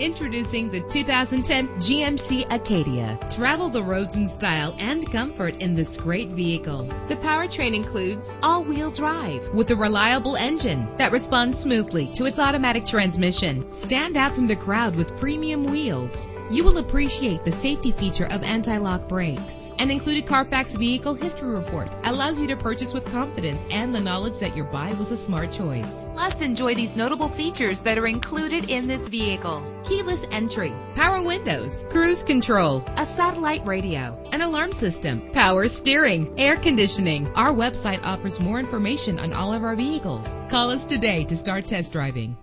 Introducing the 2010 GMC Acadia. Travel the roads in style and comfort in this great vehicle. The powertrain includes all-wheel drive with a reliable engine that responds smoothly to its automatic transmission. Stand out from the crowd with premium wheels. You will appreciate the safety feature of anti-lock brakes. An included Carfax Vehicle History Report allows you to purchase with confidence and the knowledge that your buy was a smart choice. Plus, enjoy these notable features that are included in this vehicle: keyless entry, power windows, cruise control, a satellite radio, an alarm system, power steering, air conditioning. Our website offers more information on all of our vehicles. Call us today to start test driving.